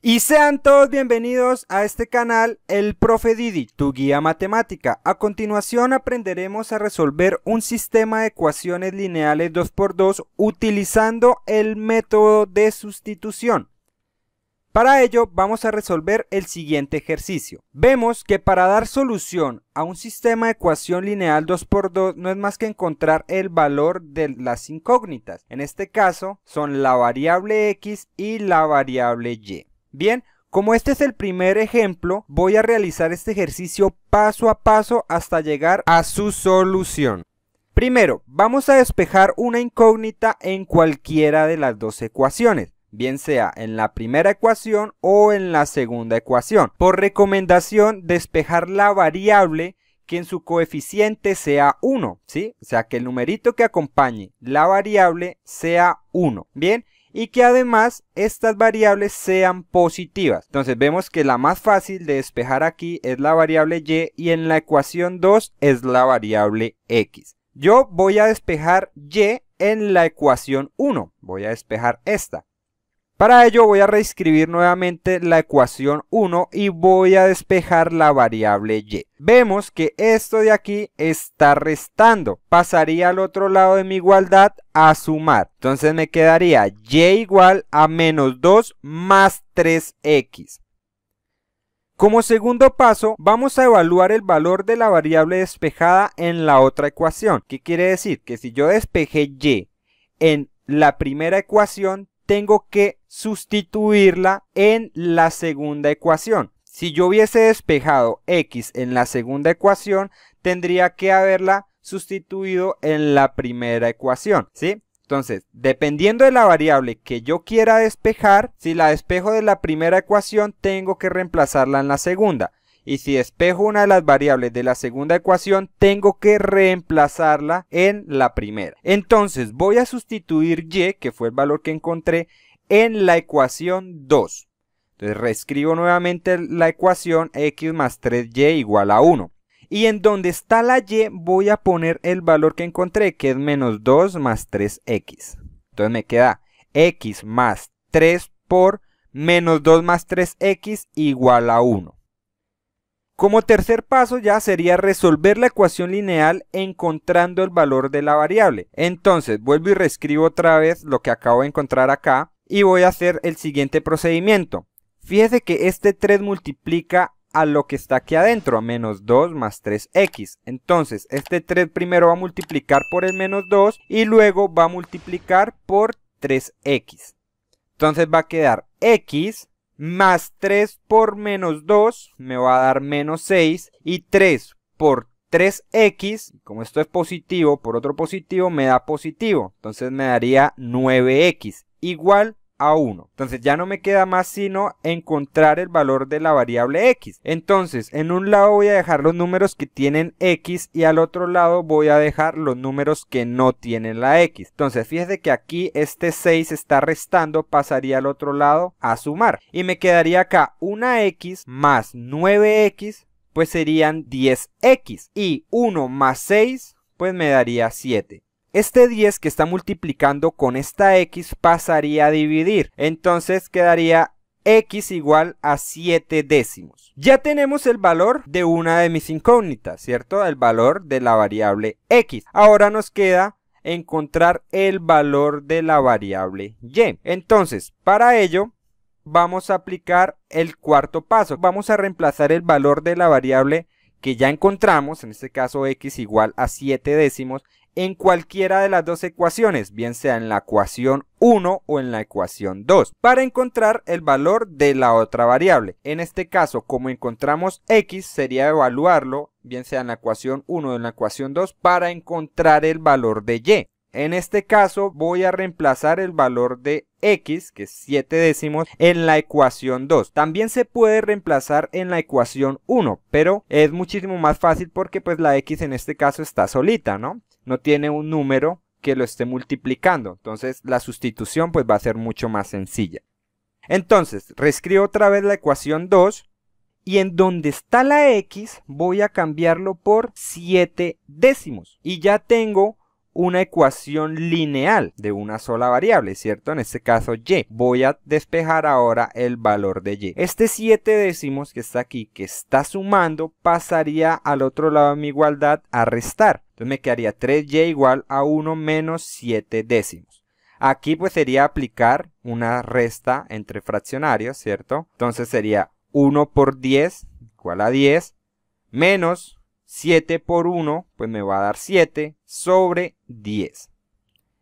Y sean todos bienvenidos a este canal, el Profe Didi, tu guía matemática. A continuación aprenderemos a resolver un sistema de ecuaciones lineales 2x2 utilizando el método de sustitución. Para ello vamos a resolver el siguiente ejercicio. Vemos que para dar solución a un sistema de ecuación lineal 2x2 no es más que encontrar el valor de las incógnitas. En este caso son la variable x y la variable y. Bien, como este es el primer ejemplo, voy a realizar este ejercicio paso a paso hasta llegar a su solución. Primero, vamos a despejar una incógnita en cualquiera de las dos ecuaciones, bien sea en la primera ecuación o en la segunda ecuación. Por recomendación, despejar la variable que en su coeficiente sea 1, ¿sí? O sea, que el numerito que acompañe la variable sea 1, ¿bien? Y que además estas variables sean positivas. Entonces vemos que la más fácil de despejar aquí es la variable y, y en la ecuación 2 es la variable x. Yo voy a despejar y en la ecuación 1, voy a despejar esta. Para ello voy a reescribir nuevamente la ecuación 1 y voy a despejar la variable y. Vemos que esto de aquí está restando, pasaría al otro lado de mi igualdad a sumar. Entonces me quedaría y igual a menos 2 más 3x. Como segundo paso, vamos a evaluar el valor de la variable despejada en la otra ecuación. ¿Qué quiere decir? Que si yo despejé y en la primera ecuación, tengo que sustituirla en la segunda ecuación. Si yo hubiese despejado x en la segunda ecuación, tendría que haberla sustituido en la primera ecuación, ¿sí? Entonces, dependiendo de la variable que yo quiera despejar, si la despejo de la primera ecuación, tengo que reemplazarla en la segunda. Y si despejo una de las variables de la segunda ecuación, tengo que reemplazarla en la primera. Entonces voy a sustituir y, que fue el valor que encontré, en la ecuación 2. Entonces reescribo nuevamente la ecuación x más 3y igual a 1. Y en donde está la y voy a poner el valor que encontré, que es menos 2 más 3x. Entonces me queda x más 3 por menos 2 más 3x igual a 1. Como tercer paso ya sería resolver la ecuación lineal encontrando el valor de la variable. Entonces vuelvo y reescribo otra vez lo que acabo de encontrar acá y voy a hacer el siguiente procedimiento. Fíjese que este 3 multiplica a lo que está aquí adentro, a menos 2 más 3x. Entonces este 3 primero va a multiplicar por el menos 2 y luego va a multiplicar por 3x. Entonces va a quedar x más 3 por menos 2 me va a dar menos 6 y 3 por 3x, como esto es positivo, por otro positivo me da positivo, entonces me daría 9x igual a 1. Entonces ya no me queda más sino encontrar el valor de la variable x. Entonces en un lado voy a dejar los números que tienen x y al otro lado voy a dejar los números que no tienen la x. Entonces fíjese que aquí este 6 está restando, pasaría al otro lado a sumar y me quedaría acá una x más 9x pues serían 10x y 1 más 6 pues me daría 7. Este 10 que está multiplicando con esta x pasaría a dividir, entonces quedaría x igual a 7 décimos. Ya tenemos el valor de una de mis incógnitas, ¿cierto? El valor de la variable x. Ahora nos queda encontrar el valor de la variable y. Entonces, para ello, vamos a aplicar el cuarto paso. Vamos a reemplazar el valor de la variable que ya encontramos, en este caso x igual a 7 décimos, en cualquiera de las dos ecuaciones, bien sea en la ecuación 1 o en la ecuación 2, para encontrar el valor de la otra variable. En este caso, como encontramos x, sería evaluarlo, bien sea en la ecuación 1 o en la ecuación 2, para encontrar el valor de y. En este caso, voy a reemplazar el valor de x, que es 7 décimos, en la ecuación 2. También se puede reemplazar en la ecuación 1, pero es muchísimo más fácil porque pues la x en este caso está solita, ¿no? No tiene un número que lo esté multiplicando, entonces la sustitución pues va a ser mucho más sencilla. Entonces, reescribo otra vez la ecuación 2 y en donde está la x voy a cambiarlo por 7 décimos y ya tengo una ecuación lineal de una sola variable, ¿cierto? En este caso y. Voy a despejar ahora el valor de y. Este 7 décimos que está aquí, que está sumando, pasaría al otro lado de mi igualdad a restar. Entonces me quedaría 3y igual a 1 menos 7 décimos. Aquí pues sería aplicar una resta entre fraccionarios, ¿cierto? Entonces sería 1 por 10 igual a 10 menos 7 por 1, pues me va a dar 7 sobre 10.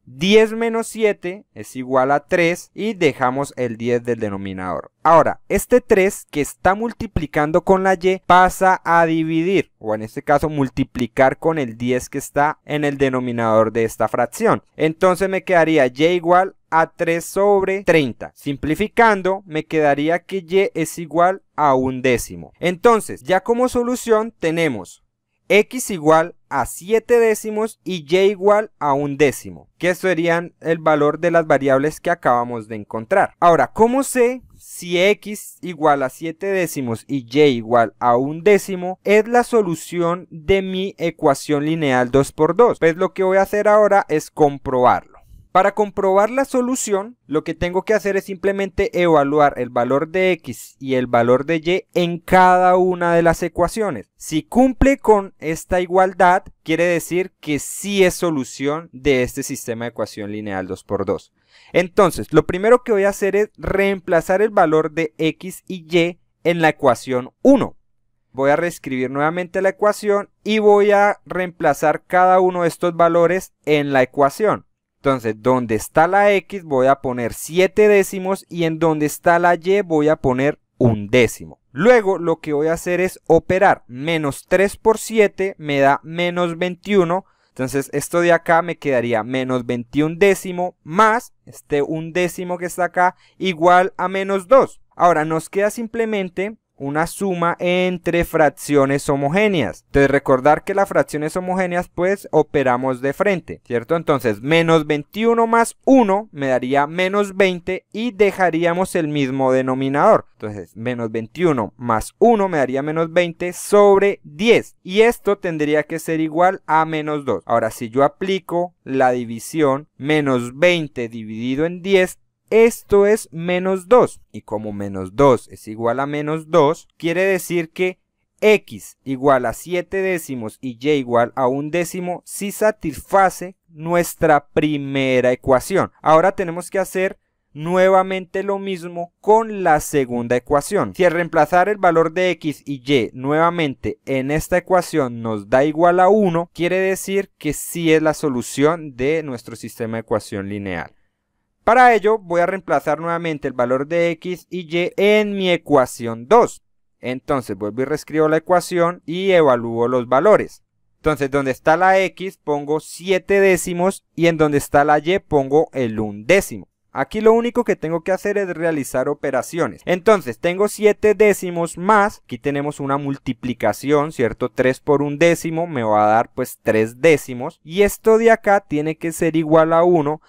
10 menos 7 es igual a 3 y dejamos el 10 del denominador. Ahora, este 3 que está multiplicando con la y pasa a dividir, o en este caso multiplicar con el 10 que está en el denominador de esta fracción. Entonces me quedaría y igual a 3 sobre 30. Simplificando, me quedaría que y es igual a 1 décimo. Entonces, ya como solución tenemos x igual a 7 décimos y y igual a 1 décimo, que serían el valor de las variables que acabamos de encontrar. Ahora, ¿cómo sé si x igual a 7 décimos y y igual a 1 décimo es la solución de mi ecuación lineal 2x2? Pues lo que voy a hacer ahora es comprobarlo. Para comprobar la solución, lo que tengo que hacer es simplemente evaluar el valor de x y el valor de y en cada una de las ecuaciones. Si cumple con esta igualdad, quiere decir que sí es solución de este sistema de ecuación lineal 2x2. Entonces, lo primero que voy a hacer es reemplazar el valor de x y y en la ecuación 1. Voy a reescribir nuevamente la ecuación y voy a reemplazar cada uno de estos valores en la ecuación. Entonces, donde está la x voy a poner 7 décimos y en donde está la y voy a poner 1 décimo. Luego lo que voy a hacer es operar. Menos 3 por 7 me da menos 21. Entonces esto de acá me quedaría menos 21 décimo más este 1 décimo que está acá igual a menos 2. Ahora nos queda simplemente una suma entre fracciones homogéneas. Entonces recordar que las fracciones homogéneas pues operamos de frente, ¿cierto? Entonces menos 21 más 1 me daría menos 20 y dejaríamos el mismo denominador. Entonces menos 21 más 1 me daría menos 20 sobre 10 y esto tendría que ser igual a menos 2. Ahora si yo aplico la división, menos 20 dividido en 10, esto es menos 2 y como menos 2 es igual a menos 2, quiere decir que x igual a 7 décimos y y igual a 1 décimo sí satisface nuestra primera ecuación. Ahora tenemos que hacer nuevamente lo mismo con la segunda ecuación. Si al reemplazar el valor de x y y nuevamente en esta ecuación nos da igual a 1, quiere decir que sí es la solución de nuestro sistema de ecuación lineal. Para ello voy a reemplazar nuevamente el valor de x y y en mi ecuación 2. Entonces vuelvo y reescribo la ecuación y evalúo los valores. Entonces donde está la x pongo 7 décimos y en donde está la y pongo el 1 décimo. Aquí lo único que tengo que hacer es realizar operaciones. Entonces tengo 7 décimos más, aquí tenemos una multiplicación, ¿cierto? 3 por 1 décimo me va a dar pues 3 décimos y esto de acá tiene que ser igual a 1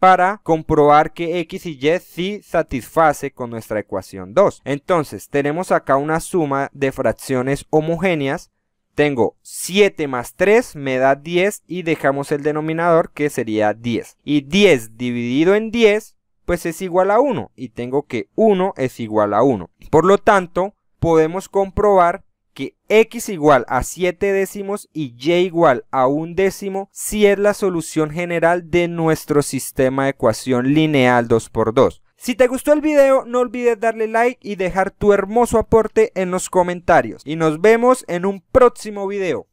para comprobar que x y y sí satisface con nuestra ecuación 2. Entonces tenemos acá una suma de fracciones homogéneas. Tengo 7 más 3 me da 10 y dejamos el denominador que sería 10. Y 10 dividido en 10 pues es igual a 1 y tengo que 1 es igual a 1. Por lo tanto podemos comprobar que x igual a 7 décimos y y igual a 1 décimo si es la solución general de nuestro sistema de ecuación lineal 2x2. Si te gustó el video no olvides darle like y dejar tu hermoso aporte en los comentarios. Y nos vemos en un próximo video.